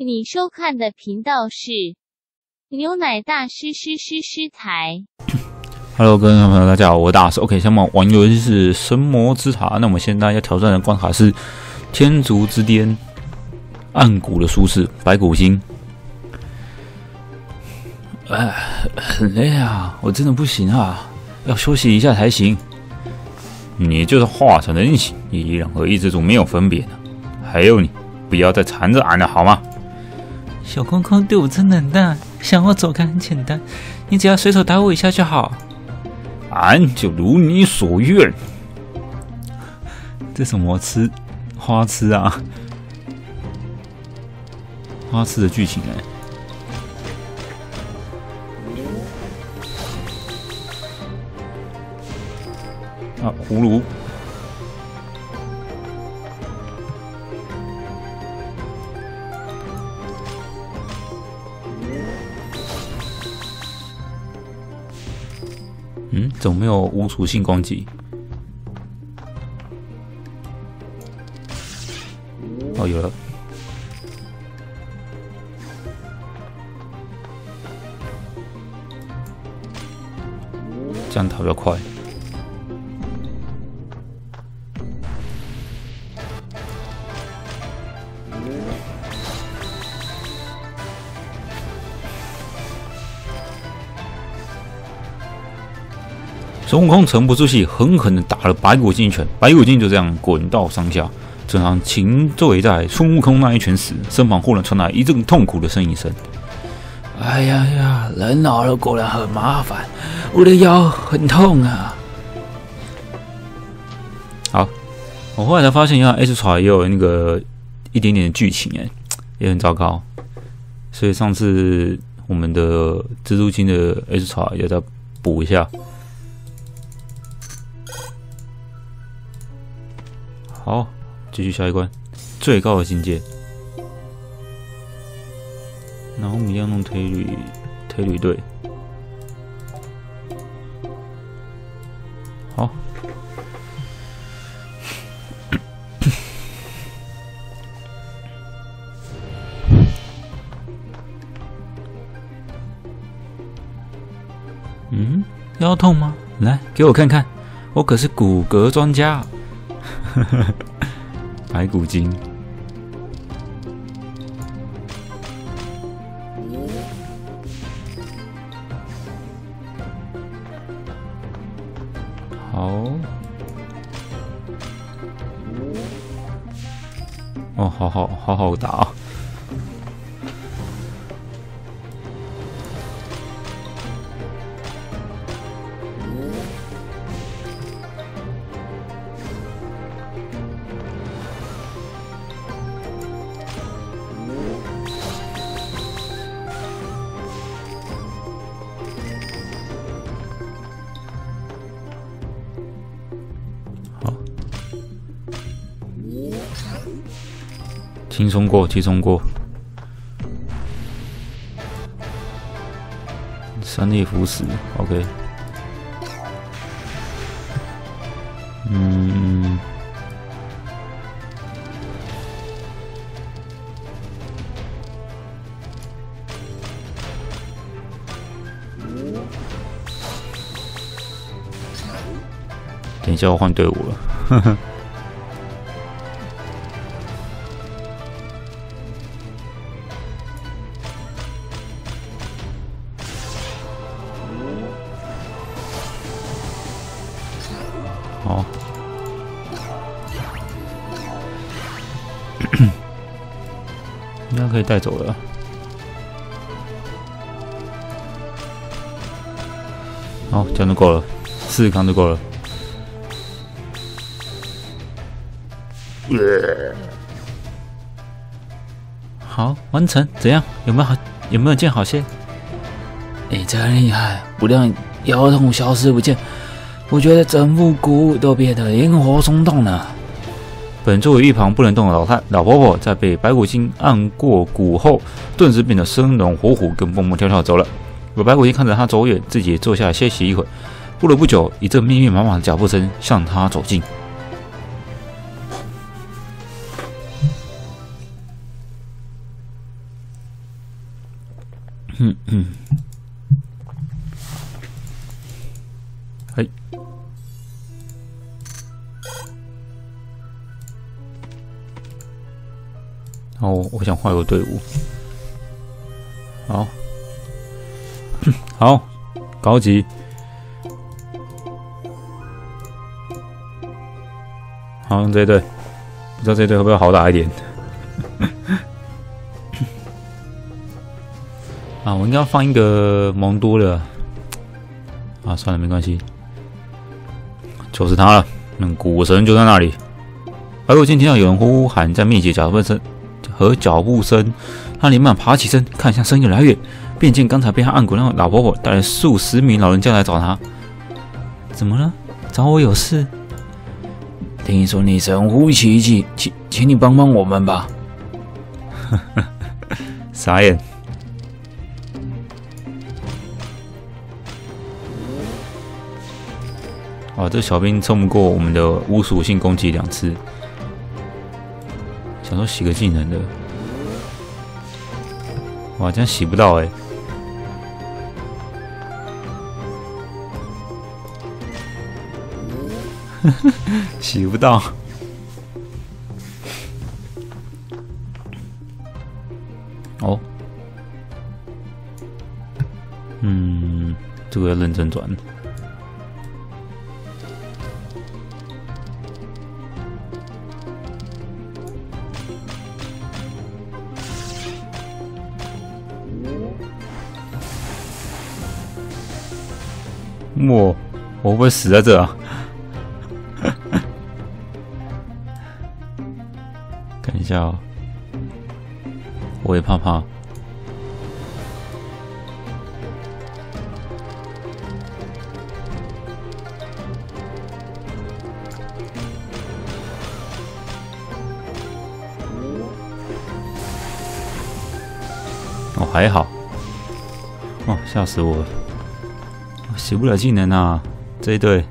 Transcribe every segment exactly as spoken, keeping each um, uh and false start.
你收看的频道是牛奶大师师师师台。Hello， 各位朋友，大家好，我是大师。OK， 下面玩游戏是神魔之塔。那我们现在要挑战的关卡是天竺之巅、暗谷的术士、白骨星。哎，很累啊，我真的不行啊，要休息一下才行。你就是化成人形，一人和一只猪没有分别的。还有你。 不要再缠着俺了，好吗？小空空对我真冷淡，想要走开很简单，你只要随手打我一下就好。俺就如你所愿。这什么吃花痴啊？花痴的剧情哎、欸。啊，葫芦。 嗯，怎么没有无属性攻击？哦，有了。这样逃得快。孙悟空沉不住气，狠狠地打了白骨精一拳，白骨精就这样滚到上下，正常情坠在孙悟空那一拳时，身旁忽然传来一阵痛苦的呻吟声。哎呀呀，人老了果然很麻烦，我的腰很痛啊！好，我后来才发现，原来 S 叉也有那个一点点的剧情哎、欸，也很糟糕。所以上次我们的蜘蛛精的 S 叉也再补一下。 好，继续下一关，最高的境界。然后我们要弄推理，推理队。好，嗯，腰痛吗？来，给我看看，我可是骨骼专家。 白骨精，好，哦，好好好好打啊！轻松过，轻松过。三力腐蚀 ，OK。嗯，等一下，我换队伍了，呵呵。 好，应该可以带走了。好，这样就够了，四十康就够了。好，完成，怎样？有没有好？有没有见好些？你真厉害，不但腰痛消失不见。 我觉得整副骨都变得灵活松动了。本座位一旁不能动的老太老婆婆，在被白骨精按过骨后，顿时变得生龙活虎，跟蹦蹦跳跳走了。而白骨精看着她走远，自己也坐下歇息一会。不了不久，一阵密密麻麻的脚步声向她走近。うんうんはい哦，我想换个队伍。好，好，高级。好，用这一队，不知道这一队会不会好打一点。啊，我应该要放一个蒙多的。啊，算了，没关系，就是他了。嗯，股神就在那里。而我今天听到有人呼喊在面前假扮身。 和脚步声，他连忙爬起身，看向声音来源，便见刚才被他按过那老婆婆带来数十名老人家来找他。怎么了？找我有事？听说你神乎其技，请请你帮帮我们吧。傻眼。哦，这小兵冲不过我们的无属性攻击两次。 想说洗个技能的，哇，这样洗不到哎、欸！洗不到。哦，嗯，这个要认真转。 我我会不会死在这啊？看一下哦，我也怕怕。哦，还好。哦，吓死我了！ 洗不了技能啊，这一队。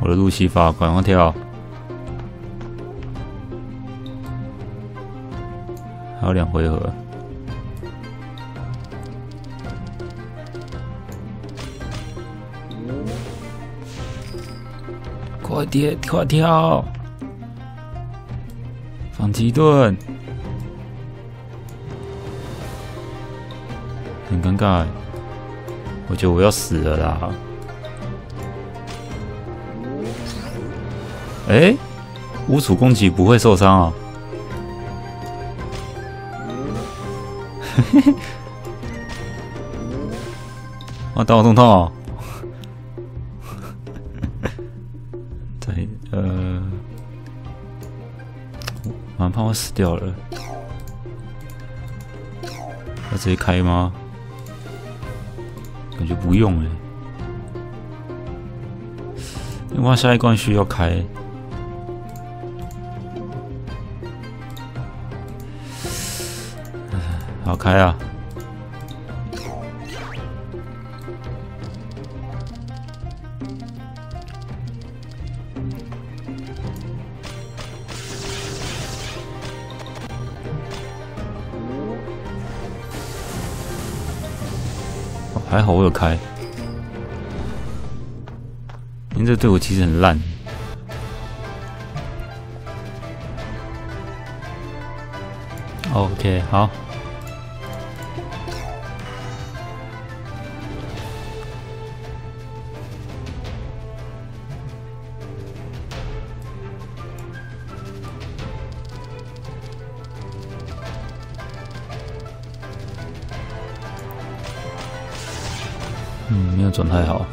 我的路西法，赶快跳！还有两回合。 快点，快跳！放鸡盾，很尴尬。我觉得我要死了啦！哎、欸，无处攻击不会受伤啊！嘿嘿，啊，打我痛痛、哦！ 呃，蛮怕我死掉了。要直接开吗？感觉不用哎、欸，因为下一关需要开。好开啊！ 还好我有开，因为这队伍其实很烂。OK， 好。嗯，没有转太好。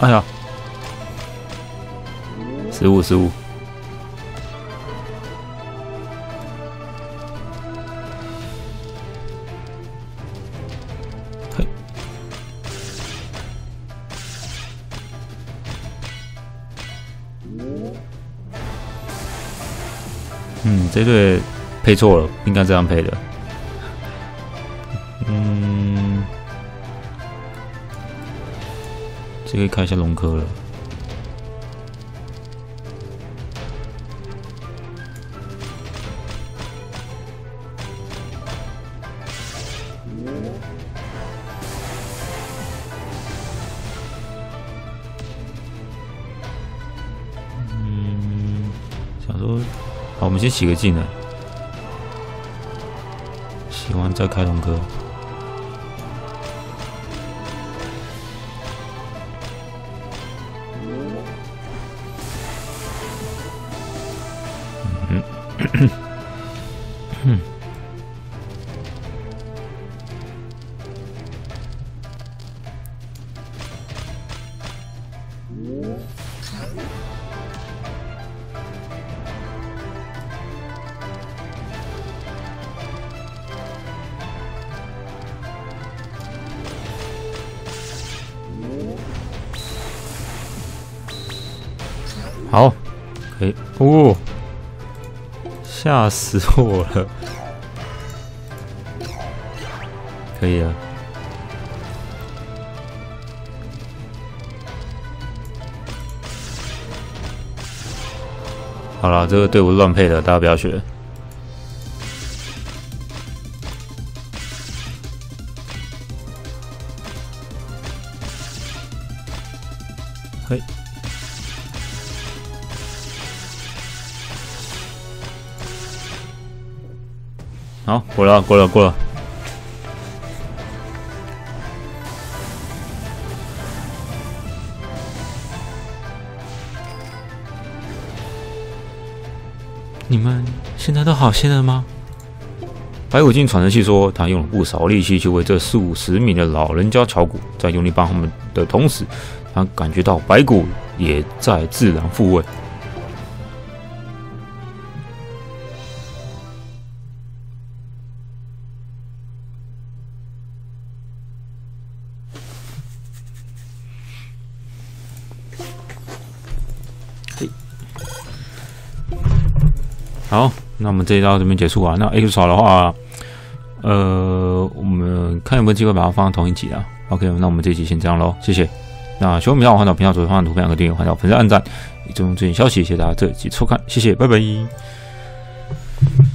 哎呀，失误失误！嘿。这队配错了，不应该这样配的。嗯，这个开一下龙科了。好，我们先洗个技能，洗完再开龙哥。嗯嗯嗯，好，可以哦，吓死我了！可以了，好了，这个队伍乱配的，大家不要学。嘿。好，过了，过了，过了。你们现在都好些了吗？白骨精喘着气说：“他用了不少力气去为这数十名的老人家敲鼓，在用力帮他们的同时，他感觉到白骨也在自然复位。”好，那我们这一道这边结束啊。那 X 的话，呃，我们看有没有机会把它放到同一集啊。OK， 那我们这一集先这样喽，谢谢。那喜欢频道，欢迎到频道左下方图片两个订阅，欢迎到粉丝按赞，以追踪最新消息。谢谢大家这一集收看，谢谢，拜拜。